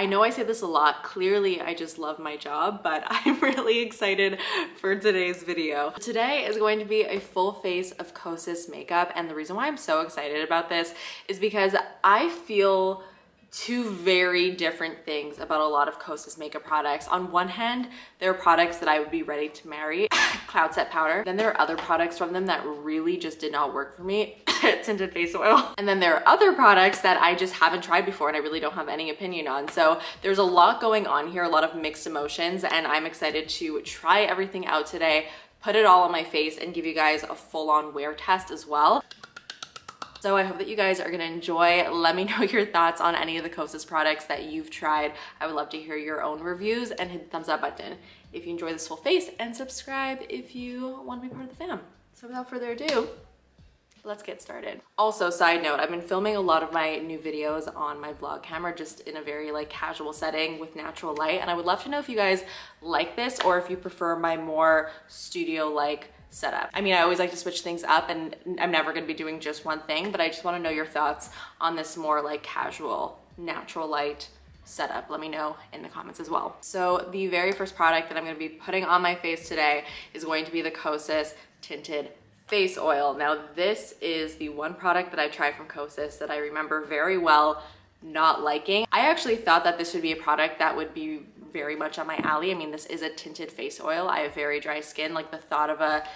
I know I say this a lot, clearly I just love my job, but I'm really excited for today's video. Today is going to be a full face of Kosas makeup, and the reason why I'm so excited about this is because I feel two very different things about a lot of Kosas makeup products. On one hand, there are products that I would be ready to marry, Cloud Set Powder. Then there are other products from them that really just did not work for me, tinted face oil. And then there are other products that I just haven't tried before and I really don't have any opinion on. So there's a lot going on here, a lot of mixed emotions, and I'm excited to try everything out today, put it all on my face, and give you guys a full-on wear test as well. So I hope that you guys are gonna enjoy. Let me know your thoughts on any of the Kosas products that you've tried. I would love to hear your own reviews, and hit the thumbs up button if you enjoy this full face, and subscribe if you want to be part of the fam. So without further ado, let's get started. Also, side note, I've been filming a lot of my new videos on my vlog camera, just in a very like casual setting with natural light, and I would love to know if you guys like this or if you prefer my more studio-like setup. I mean, I always like to switch things up, and I'm never gonna be doing just one thing, but I just wanna know your thoughts on this more like casual, natural light setup. Let me know in the comments as well. So the very first product that I'm gonna be putting on my face today is going to be the Kosas Tinted Face Oil. Now, this is the one product that I tried from Kosas that I remember very well not liking. I actually thought that this would be a product that would be very much on my alley. I mean, this is a tinted face oil. I have very dry skin. Like, the thought of a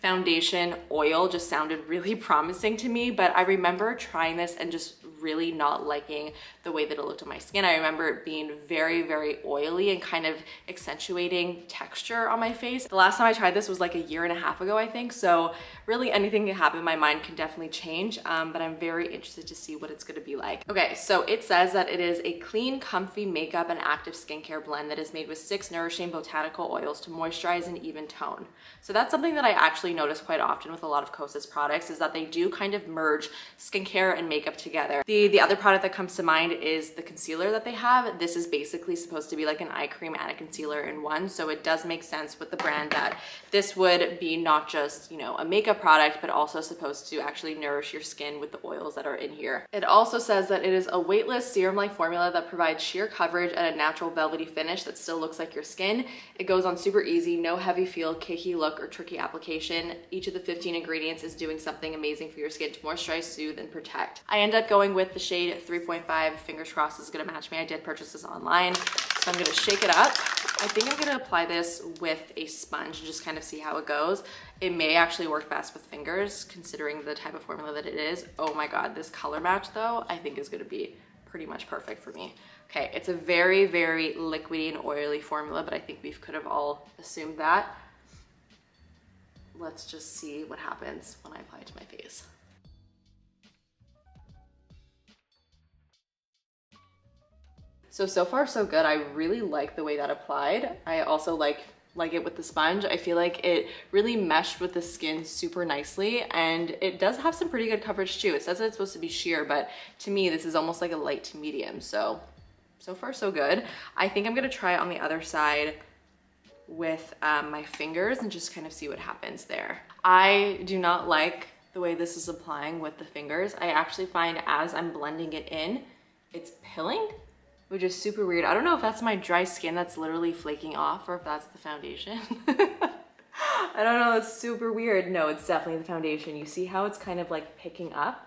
foundation oil just sounded really promising to me, but I remember trying this and just really not liking the way that it looked on my skin. I remember it being very, very oily and kind of accentuating texture on my face. The last time I tried this was like a year and a half ago, I think. So really anything that happened in my mind can definitely change, but I'm very interested to see what it's gonna be like. Okay, so it says that it is a clean, comfy makeup and active skincare blend that is made with 6 nourishing botanical oils to moisturize and even tone. So that's something that I actually notice quite often with a lot of Kosas products, is that they do kind of merge skincare and makeup together. The other product that comes to mind is the concealer that they have. This is basically supposed to be like an eye cream and a concealer in one, so it does make sense with the brand that this would be not just, you know, a makeup product, but also supposed to actually nourish your skin with the oils that are in here. It also says that it is a weightless serum-like formula that provides sheer coverage and a natural velvety finish that still looks like your skin. It goes on super easy, no heavy feel, cakey look, or tricky application. Each of the 15 ingredients is doing something amazing for your skin to moisturize, soothe, and protect. I end up going with the shade 3.5, fingers crossed is gonna match me. I did purchase this online, so I'm gonna shake it up. I think I'm gonna apply this with a sponge and just kind of see how it goes. It may actually work best with fingers, considering the type of formula that it is. Oh my God, this color match though, I think is gonna be pretty much perfect for me. Okay, it's a very, very liquidy and oily formula, but I think we could have all assumed that. Let's just see what happens when I apply it to my face. So far so good. I really like the way that applied. I also like it with the sponge. I feel like it really meshed with the skin super nicely, and it does have some pretty good coverage too. It says that it's supposed to be sheer, but to me this is almost like a light to medium. So far so good. I think I'm gonna try it on the other side with my fingers and just kind of see what happens there. I do not like the way this is applying with the fingers. I actually find as I'm blending it in, it's pilling, which is super weird. I don't know if that's my dry skin that's literally flaking off or if that's the foundation. I don't know, it's super weird. No, it's definitely the foundation. You see how it's kind of like picking up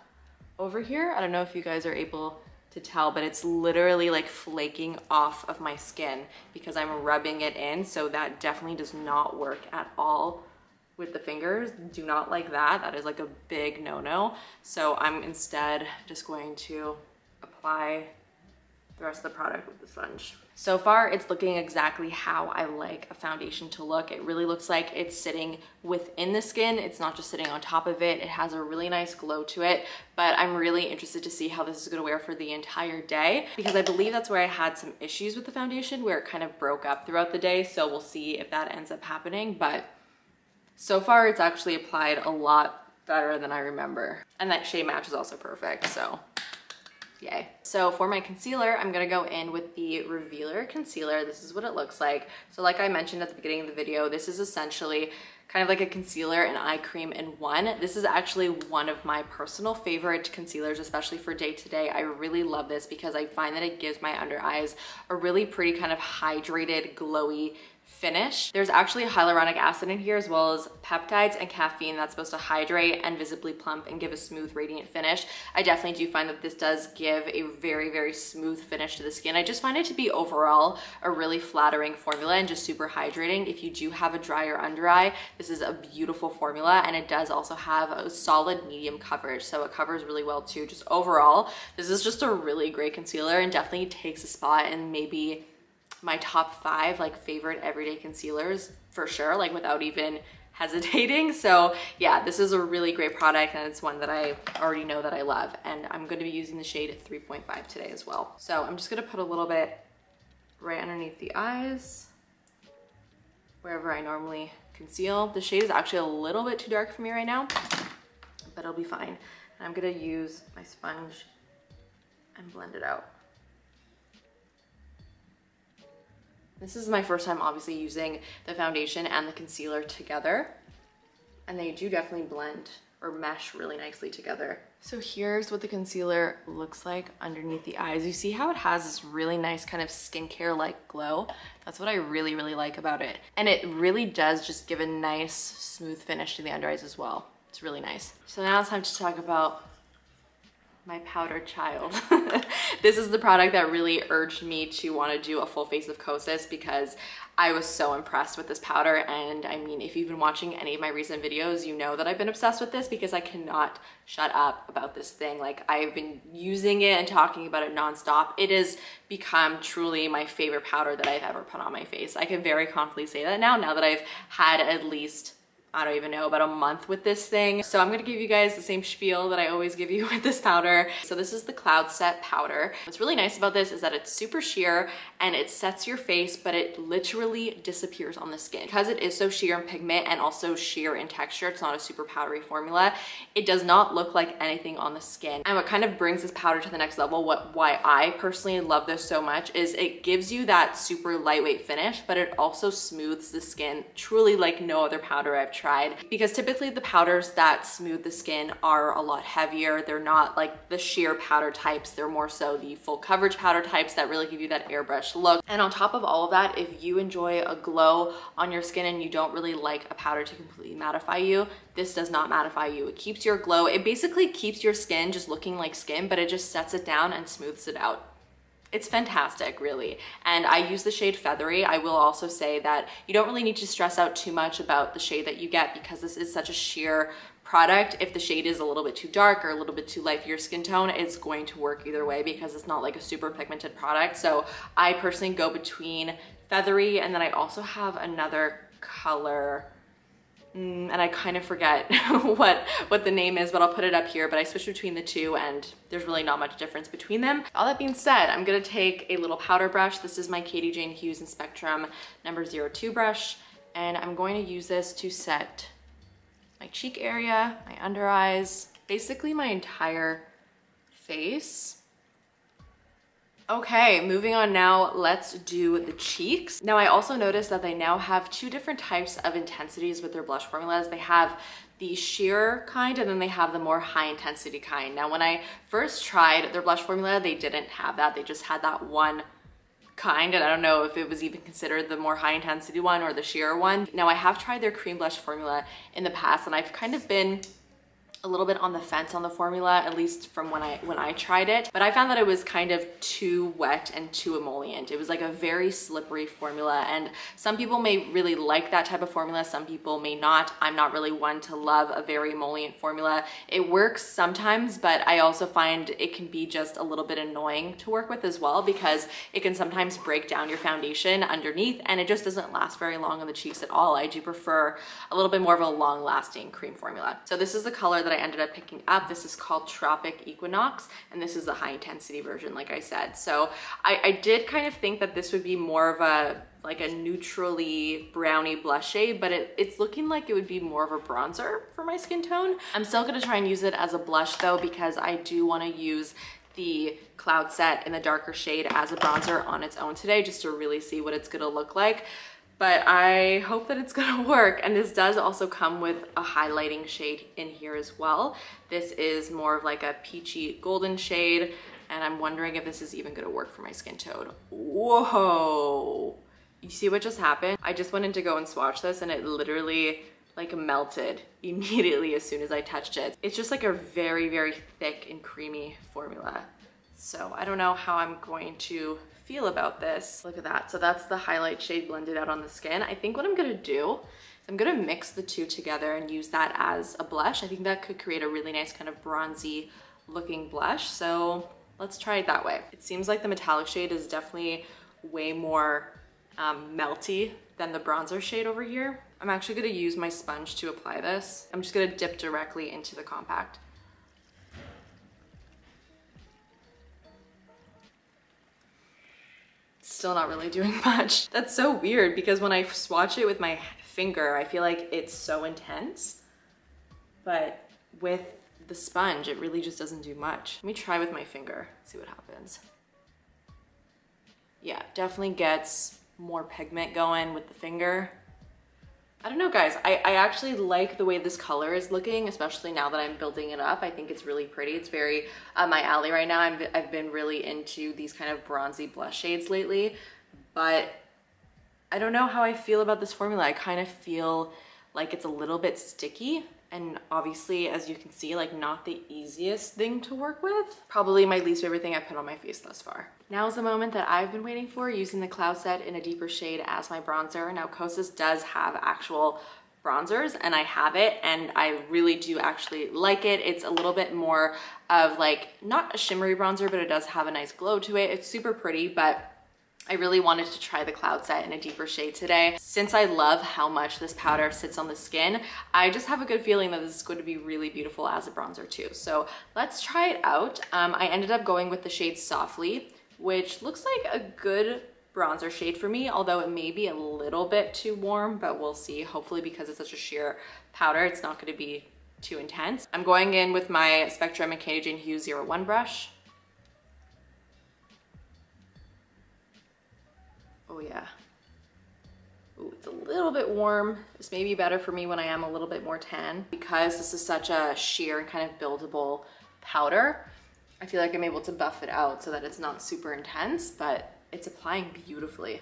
over here? I don't know if you guys are able to tell, but it's literally like flaking off of my skin because I'm rubbing it in, so that definitely does not work at all with the fingers. Do not like that. That is like a big no-no. So I'm instead just going to apply the rest of the product with the sponge. So far, it's looking exactly how I like a foundation to look. It really looks like it's sitting within the skin. It's not just sitting on top of it. It has a really nice glow to it, but I'm really interested to see how this is gonna wear for the entire day, because I believe that's where I had some issues with the foundation, where it kind of broke up throughout the day. So we'll see if that ends up happening, but so far it's actually applied a lot better than I remember. And that shade match is also perfect, so. Yay. So for my concealer, I'm gonna go in with the Revealer Concealer. This is what it looks like. So like I mentioned at the beginning of the video, this is essentially kind of like a concealer and eye cream in one. This is actually one of my personal favorite concealers, especially for day-to-day. I really love this because I find that it gives my under eyes a really pretty kind of hydrated, glowy finish. There's actually hyaluronic acid in here as well as peptides and caffeine that's supposed to hydrate and visibly plump and give a smooth, radiant finish. I definitely do find that this does give a very, very smooth finish to the skin. I just find it to be overall a really flattering formula and just super hydrating. If you do have a drier under eye, this is a beautiful formula, and it does also have a solid medium coverage, so it covers really well too. Just overall, this is just a really great concealer and definitely takes a spot and maybe my top 5 like favorite everyday concealers for sure, like without even hesitating. So yeah, this is a really great product, and it's one that I already know that I love, and I'm going to be using the shade 3.5 today as well. So I'm just going to put a little bit right underneath the eyes wherever I normally conceal. The shade is actually a little bit too dark for me right now, but it'll be fine. And I'm going to use my sponge and blend it out. This is my first time obviously using the foundation and the concealer together, and they do definitely blend or mesh really nicely together. So here's what the concealer looks like underneath the eyes. You see how it has this really nice kind of skincare-like glow? That's what I really, really like about it. And it really does just give a nice, smooth finish to the under eyes as well. It's really nice. So now it's time to talk about my powder child. This is the product that really urged me to want to do a full face of Kosas because I was so impressed with this powder. And I mean, if you've been watching any of my recent videos, you know that I've been obsessed with this because I cannot shut up about this thing. Like, I've been using it and talking about it nonstop. It has become truly my favorite powder that I've ever put on my face. I can very confidently say that now that I've had at least, I don't even know, about a month with this thing. So I'm gonna give you guys the same spiel that I always give you with this powder. So this is the Cloud Set Powder. What's really nice about this is that it's super sheer and it sets your face, but it literally disappears on the skin. Because it is so sheer in pigment and also sheer in texture, it's not a super powdery formula, it does not look like anything on the skin. And what kind of brings this powder to the next level, why I personally love this so much, is it gives you that super lightweight finish, but it also smooths the skin truly like no other powder I've tried, because typically the powders that smooth the skin are a lot heavier. They're not like the sheer powder types. They're more so the full coverage powder types that really give you that airbrush look. And on top of all of that, if you enjoy a glow on your skin and you don't really like a powder to completely mattify you, this does not mattify you. It keeps your glow. It basically keeps your skin just looking like skin, but it just sets it down and smooths it out. It's fantastic, really. And I use the shade Feathery. I will also say that you don't really need to stress out too much about the shade that you get because this is such a sheer product. If the shade is a little bit too dark or a little bit too light for your skin tone, it's going to work either way because it's not like a super pigmented product. So I personally go between Feathery, and then I also have another color, and I kind of forget what the name is, but I'll put it up here. But I switch between the two, and there's really not much difference between them. All that being said, I'm gonna take a little powder brush. This is my Katie Jane Hughes and Spectrum number 02 brush, and I'm going to use this to set my cheek area, my under eyes, basically my entire face. Okay, moving on now, let's do the cheeks. Now I also noticed that they now have two different types of intensities with their blush formulas. They have the sheer kind, and then they have the more high intensity kind. Now when I first tried their blush formula, they didn't have that. They just had that one kind, and I don't know if it was even considered the more high intensity one or the sheer one. Now I have tried their cream blush formula in the past, and I've kind of been a little bit on the fence on the formula, at least from when I tried it, but I found that it was kind of too wet and too emollient. It was like a very slippery formula, and some people may really like that type of formula, some people may not. I'm not really one to love a very emollient formula. It works sometimes, but I also find it can be just a little bit annoying to work with as well, because it can sometimes break down your foundation underneath, and it just doesn't last very long on the cheeks at all. I do prefer a little bit more of a long-lasting cream formula. So this is the color that I ended up picking up. This is called Tropic Equinox, and this is the high intensity version, like I said. So I did kind of think that this would be more of a like a neutrally browny blush shade, but it's looking like it would be more of a bronzer for my skin tone. I'm still gonna try and use it as a blush though, because I do want to use the Cloud Set in the darker shade as a bronzer on its own today, just to really see what it's gonna look like. but I hope that it's gonna work. And this does also come with a highlighting shade in here as well. This is more of like a peachy golden shade, and I'm wondering if this is even gonna work for my skin tone. Whoa! You see what just happened? I just went in to go and swatch this, and it literally like melted immediately as soon as I touched it. It's just like a very, very thick and creamy formula. So I don't know how I'm going to feel about this. Look at that. So that's the highlight shade blended out on the skin. I think what I'm gonna do is I'm gonna mix the two together and use that as a blush. I think that could create a really nice kind of bronzy looking blush. So let's try it that way. It seems like the metallic shade is definitely way more melty than the bronzer shade over here. I'm actually gonna use my sponge to apply this. I'm just gonna dip directly into the compact. Still not really doing much. That's so weird because when I swatch it with my finger, I feel like it's so intense, but with the sponge, it really just doesn't do much. Let me try with my finger, see what happens. Yeah, definitely gets more pigment going with the finger. I don't know guys, I actually like the way this color is looking, especially now that I'm building it up. I think it's really pretty. It's very my alley right now. I've been really into these kind of bronzy blush shades lately, but I don't know how I feel about this formula. I kind of feel like it's a little bit sticky and obviously, as you can see, like not the easiest thing to work with. Probably my least favorite thing I've put on my face thus far. Now is the moment that I've been waiting for, using the Cloud Set in a deeper shade as my bronzer. Now Kosas does have actual bronzers and I have it and I really do actually like it. It's a little bit more of like, not a shimmery bronzer, but it does have a nice glow to it. It's super pretty, but I really wanted to try the Cloud Set in a deeper shade today. Since I love how much this powder sits on the skin, I just have a good feeling that this is going to be really beautiful as a bronzer too. So let's try it out. I ended up going with the shade Softly, which looks like a good bronzer shade for me, although it may be a little bit too warm, but we'll see. Hopefully, because it's such a sheer powder, it's not gonna be too intense. I'm going in with my Spectra McKinney Jane Hughes 01 brush. Oh yeah. Ooh, it's a little bit warm. This may be better for me when I am a little bit more tan. Because this is such a sheer and kind of buildable powder, I feel like I'm able to buff it out so that it's not super intense, but it's applying beautifully.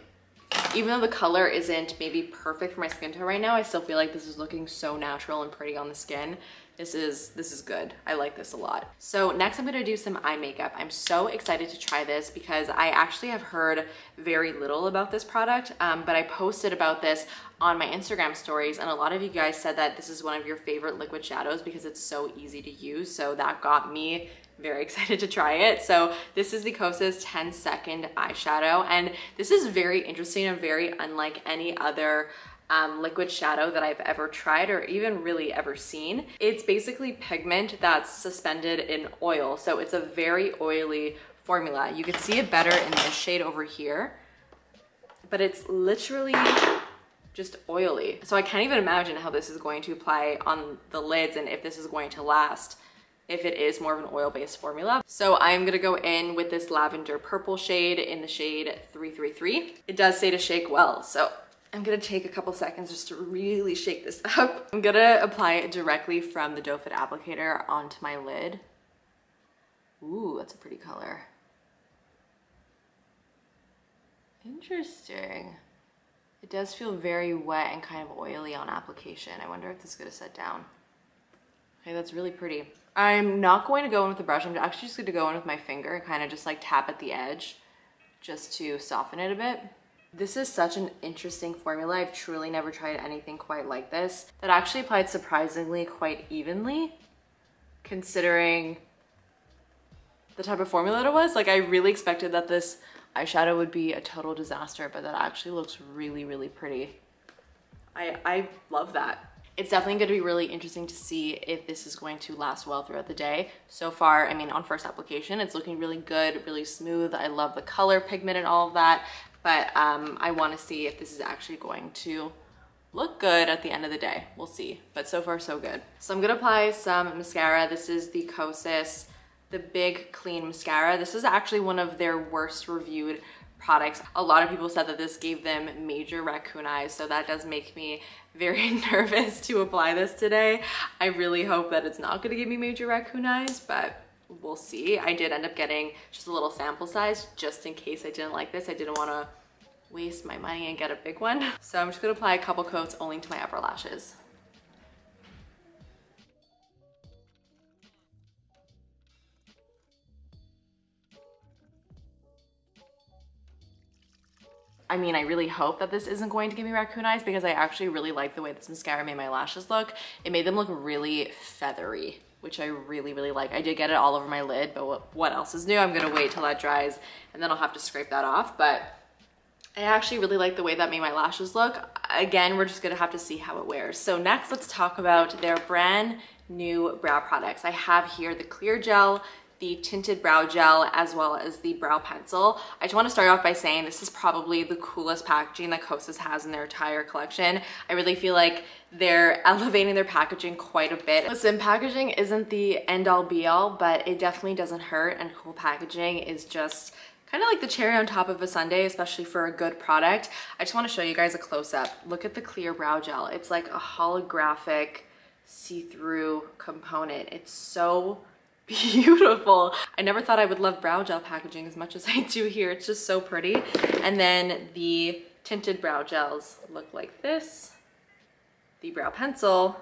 Even though the color isn't maybe perfect for my skin tone right now, I still feel like this is looking so natural and pretty on the skin. This is good. I like this a lot. So next I'm gonna do some eye makeup. I'm so excited to try this because I actually have heard very little about this product, but I posted about this on my Instagram stories and a lot of you guys said that this is one of your favorite liquid shadows because it's so easy to use. So that got me very excited to try it. So this is the Kosas 10 Second Eyeshadow, and this is very interesting and very unlike any other liquid shadow that I've ever tried or even really ever seen. It's basically pigment that's suspended in oil, so it's a very oily formula. You can see it better in this shade over here, but it's literally just oily. So I can't even imagine how this is going to apply on the lids and if this is going to last, if it is more of an oil-based formula. So I'm gonna go in with this lavender purple shade in the shade 333. It does say to shake well, so I'm gonna take a couple seconds just to really shake this up. I'm gonna apply it directly from the doe foot applicator onto my lid. Ooh, that's a pretty color. Interesting. It does feel very wet and kind of oily on application. I wonder if this is gonna set down. Okay, that's really pretty. I'm not going to go in with the brush. I'm actually just going to go in with my finger and kind of just like tap at the edge just to soften it a bit. This is such an interesting formula. I've truly never tried anything quite like this. That actually applied surprisingly quite evenly considering the type of formula it was. Like I really expected that this eyeshadow would be a total disaster, but that actually looks really, really pretty. I love that. It's definitely going to be really interesting to see if this is going to last well throughout the day. So far, I mean, on first application, it's looking really good, really smooth. I love the color pigment and all of that, but I want to see if this is actually going to look good at the end of the day. We'll see, but so far so good. So I'm going to apply some mascara. This is the Kosas, the Big Clean Mascara. This is actually one of their worst reviewed products. A lot of people said that this gave them major raccoon eyes, so that does make me very nervous to apply this today. I really hope that it's not going to give me major raccoon eyes, but we'll see. I did end up getting just a little sample size just in case I didn't like this. I didn't want to waste my money and get a big one. So I'm just going to apply a couple coats only to my upper lashes. I mean, I really hope that this isn't going to give me raccoon eyes because I actually really like the way this mascara made my lashes look. It made them look really feathery, which I really, really like. I did get it all over my lid, but what else is new? I'm gonna wait till that dries and then I'll have to scrape that off. But I actually really like the way that made my lashes look. Again, we're just gonna have to see how it wears. So next, let's talk about their brand new brow products. I have here the clear gel, the tinted brow gel, as well as the brow pencil. I just want to start off by saying this is probably the coolest packaging that Kosas has in their entire collection. I really feel like they're elevating their packaging quite a bit. Listen, packaging isn't the end-all be-all, but it definitely doesn't hurt, and cool packaging is just kind of like the cherry on top of a sundae, especially for a good product. I just want to show you guys a close-up. Look at the clear brow gel. It's like a holographic see-through component. It's so beautiful. I never thought I would love brow gel packaging as much as I do here. It's just so pretty. And then the tinted brow gels look like this. The brow pencil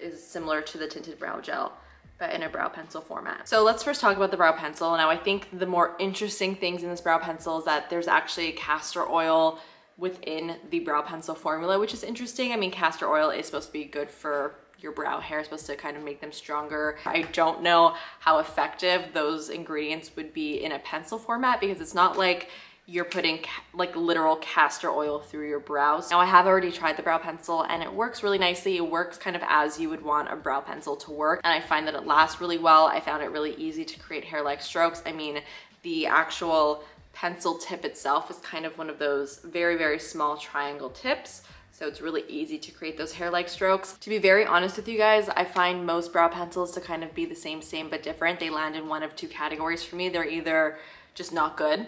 is similar to the tinted brow gel, but in a brow pencil format. So let's first talk about the brow pencil. Now, I think the more interesting things in this brow pencil is that there's actually castor oil within the brow pencil formula, which is interesting. I mean, castor oil is supposed to be good for your brow hair, is supposed to kind of make them stronger. I don't know how effective those ingredients would be in a pencil format because it's not like you're putting like literal castor oil through your brows. Now, I have already tried the brow pencil and it works really nicely. It works kind of as you would want a brow pencil to work, and I find that it lasts really well. I found it really easy to create hair-like strokes. I mean, the actual pencil tip itself is kind of one of those very, very small triangle tips. So it's really easy to create those hair-like strokes. To be very honest with you guys, I find most brow pencils to kind of be the same but different. They land in one of two categories for me. They're either just not good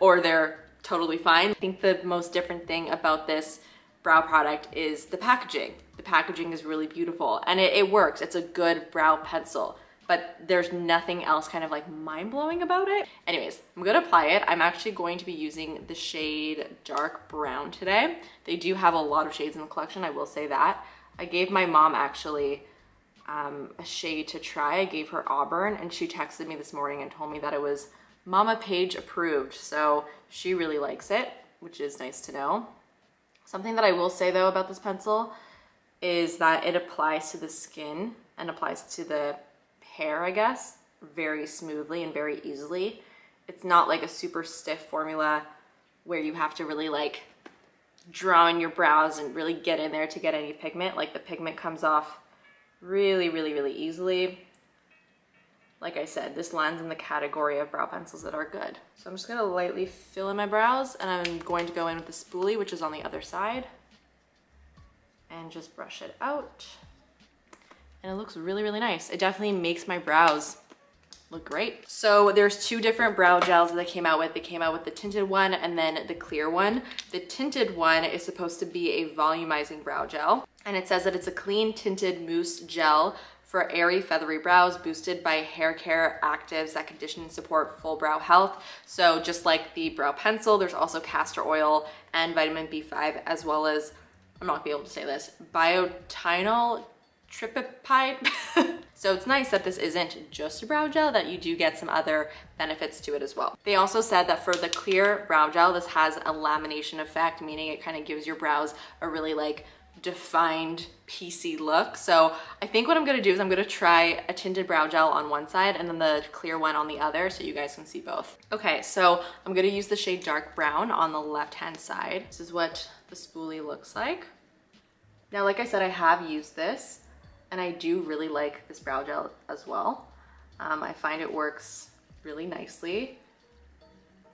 or they're totally fine. I think the most different thing about this brow product is the packaging. The packaging is really beautiful and it works. It's a good brow pencil, but there's nothing else kind of like mind-blowing about it. Anyways, I'm gonna apply it. I'm actually going to be using the shade dark brown today. They do have a lot of shades in the collection, I will say that. I gave my mom actually a shade to try. I gave her Auburn and she texted me this morning and told me that it was Mama Page approved. So she really likes it, which is nice to know. Something that I will say though about this pencil is that it applies to the skin and applies to the hair, I guess, very smoothly and very easily. It's not like a super stiff formula where you have to really like draw in your brows and really get in there to get any pigment. Like the pigment comes off really, really, really easily. Like I said, this lands in the category of brow pencils that are good. So I'm just gonna lightly fill in my brows and I'm going to go in with the spoolie, which is on the other side, and just brush it out. And it looks really, really nice. It definitely makes my brows look great. So there's two different brow gels that they came out with. They came out with the tinted one and then the clear one. The tinted one is supposed to be a volumizing brow gel. And it says that it's a clean tinted mousse gel for airy, feathery brows, boosted by hair care actives that condition and support full brow health. So just like the brow pencil, there's also castor oil and vitamin B5, as well as, I'm not gonna be able to say this, biotinol tripeptide. So it's nice that this isn't just a brow gel, that you do get some other benefits to it as well. They also said that for the clear brow gel, this has a lamination effect, meaning it kind of gives your brows a really like defined PC look. So I think what I'm gonna do is I'm gonna try a tinted brow gel on one side and then the clear one on the other so you guys can see both. Okay, so I'm gonna use the shade dark brown on the left-hand side. This is what the spoolie looks like. Now, like I said, I have used this. And I do really like this brow gel as well. I find it works really nicely.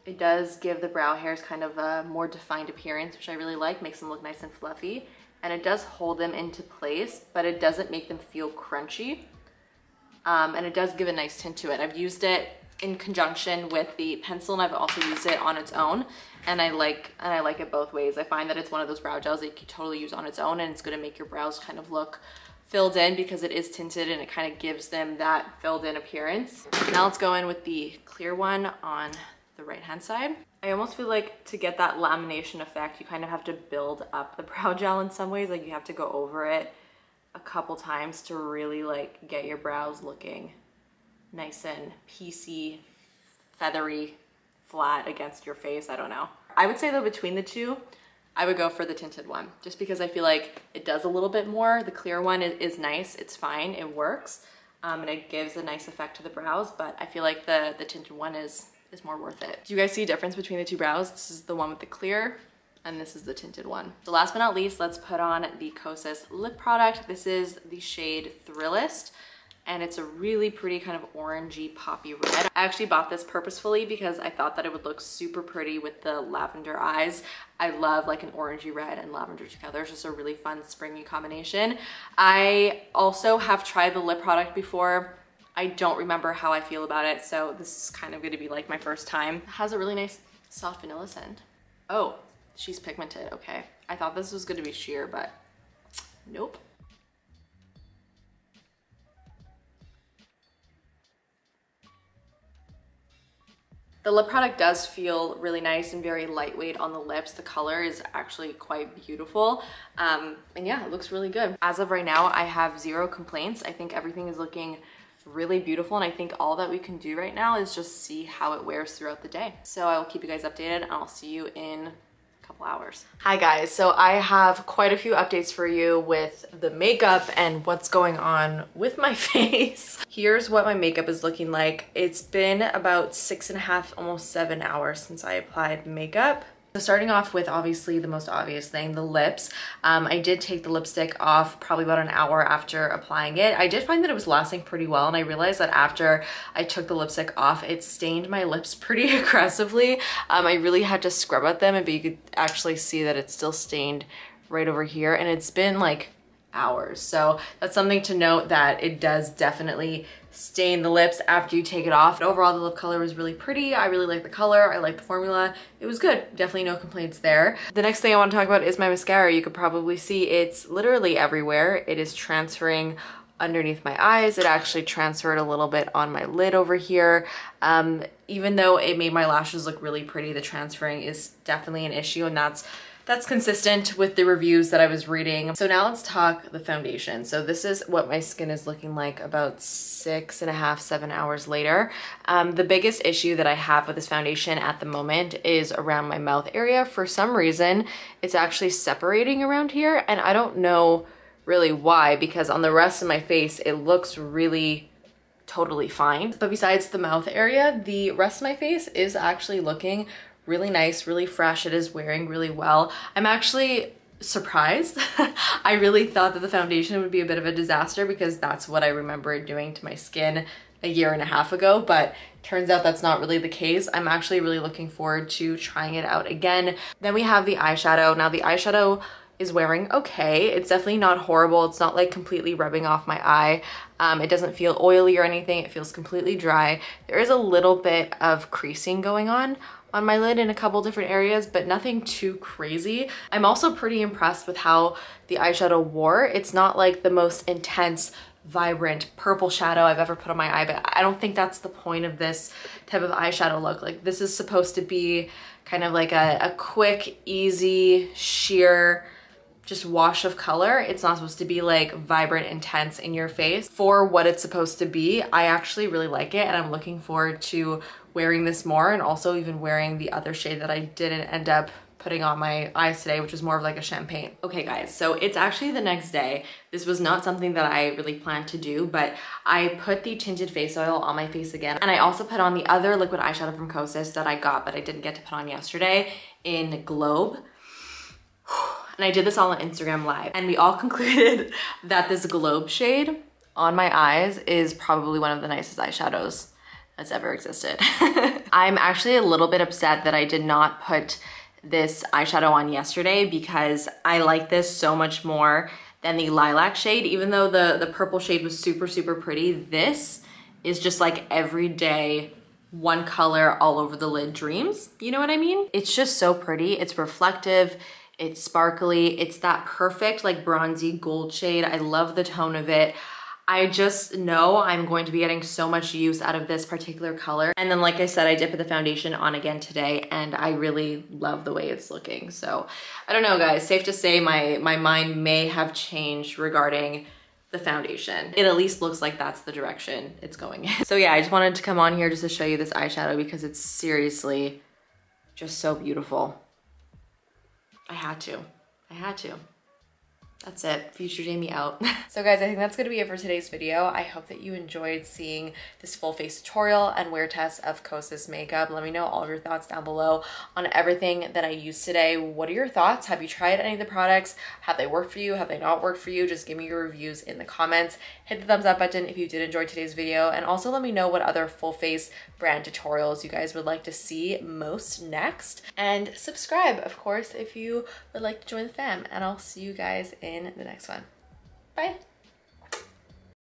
It does give the brow hairs kind of a more defined appearance, which I really like, makes them look nice and fluffy. And it does hold them into place, but it doesn't make them feel crunchy. And it does give a nice tint to it. I've used it in conjunction with the pencil, and I've also used it on its own, and I like it both ways. I find that it's one of those brow gels that you can totally use on its own, and it's going to make your brows kind of look filled in because it is tinted, and it kind of gives them that filled in appearance. Now let's go in with the clear one on the right hand side. I almost feel like to get that lamination effect, you kind of have to build up the brow gel in some ways. Like you have to go over it a couple times to really like get your brows looking nice and piecey, feathery, flat against your face. I don't know. I would say though between the two, I would go for the tinted one just because I feel like it does a little bit more. The clear one is nice. It's fine. It works. And it gives a nice effect to the brows, but I feel like the tinted one is more worth it. Do you guys see a difference between the two brows? This is the one with the clear and this is the tinted one. So last but not least, let's put on the Kosas lip product. This is the shade Thrillest, and it's a really pretty kind of orangey poppy red. I actually bought this purposefully because I thought that it would look super pretty with the lavender eyes. I love like an orangey red and lavender together. It's just a really fun springy combination. I also have tried the lip product before. I don't remember how I feel about it, so this is kind of going to be like my first time. It has a really nice soft vanilla scent. Oh, she's pigmented, okay. I thought this was going to be sheer, but nope. The lip product does feel really nice and very lightweight on the lips. The color is actually quite beautiful. And yeah, it looks really good. As of right now, I have zero complaints. I think everything is looking really beautiful, and I think all that we can do right now is just see how it wears throughout the day. So I will keep you guys updated, and I'll see you in a couple hours. Hi guys, so I have quite a few updates for you with the makeup and what's going on with my face. Here's what my makeup is looking like. It's been about 6.5, almost 7 hours since I applied makeup. So starting off with obviously the most obvious thing, the lips. I did take the lipstick off probably about an hour after applying it. I did find that it was lasting pretty well, and I realized that after I took the lipstick off, it stained my lips pretty aggressively. I really had to scrub at them, but you could actually see that it's still stained right over here, and it's been like hours. So that's something to note, that it does definitely stain the lips after you take it off. But overall, the lip color was really pretty. I really like the color. I like the formula. It was good. Definitely no complaints there. The next thing I want to talk about is my mascara. You could probably see it's literally everywhere. It is transferring underneath my eyes. It actually transferred a little bit on my lid over here. Even though it made my lashes look really pretty, the transferring is definitely an issue, and that's consistent with the reviews that I was reading. So now let's talk the foundation. So this is what my skin is looking like about 6.5, 7 hours later. The biggest issue that I have with this foundation at the moment is around my mouth area. For some reason, it's actually separating around here, and I don't know really why, because on the rest of my face, it looks really totally fine. But besides the mouth area, the rest of my face is actually looking really nice, really fresh. It is wearing really well. I'm actually surprised. I really thought that the foundation would be a bit of a disaster because that's what I remember doing to my skin a 1.5 years ago, but turns out that's not really the case. I'm actually really looking forward to trying it out again. Then we have the eyeshadow. Now the eyeshadow is wearing okay. It's definitely not horrible. It's not like completely rubbing off my eye. It doesn't feel oily or anything. It feels completely dry. There is a little bit of creasing going on my lid in a couple different areas, but nothing too crazy. I'm also pretty impressed with how the eyeshadow wore. It's not like the most intense, vibrant purple shadow I've ever put on my eye, but I don't think that's the point of this type of eyeshadow look. Like this is supposed to be kind of like a quick, easy, sheer, just wash of color. It's not supposed to be like vibrant, intense in your face. For what it's supposed to be, I actually really like it, and I'm looking forward to wearing this more, and also even wearing the other shade that I didn't end up putting on my eyes today, which was more of like a champagne. Okay guys, so it's actually the next day. This was not something that I really planned to do, but I put the tinted face oil on my face again, and I also put on the other liquid eyeshadow from Kosas that I got but I didn't get to put on yesterday in Globe. And I did this all on Instagram Live, and we all concluded that this Globe shade on my eyes is probably one of the nicest eyeshadows that's ever existed. I'm actually a little bit upset that I did not put this eyeshadow on yesterday because I like this so much more than the lilac shade. Even though the purple shade was super, super pretty, this is just like everyday one color all over the lid dreams. You know what I mean? It's just so pretty. It's reflective. It's sparkly. It's that perfect like bronzy gold shade. I love the tone of it. I just know I'm going to be getting so much use out of this particular color. And then like I said, I dipped the foundation on again today and I really love the way it's looking. So I don't know guys, safe to say my mind may have changed regarding the foundation. It at least looks like that's the direction it's going in. So yeah, I just wanted to come on here just to show you this eyeshadow because it's seriously just so beautiful. I had to. That's it, future Jamie out. So guys, I think that's gonna be it for today's video. I hope that you enjoyed seeing this full face tutorial and wear test of Kosas makeup. Let me know all of your thoughts down below on everything that I used today. What are your thoughts? Have you tried any of the products? Have they worked for you? Have they not worked for you? Just give me your reviews in the comments. Hit the thumbs up button if you did enjoy today's video. And also let me know what other full face brand tutorials you guys would like to see most next. And subscribe, of course, if you would like to join the fam. And I'll see you guys in the next one. Bye.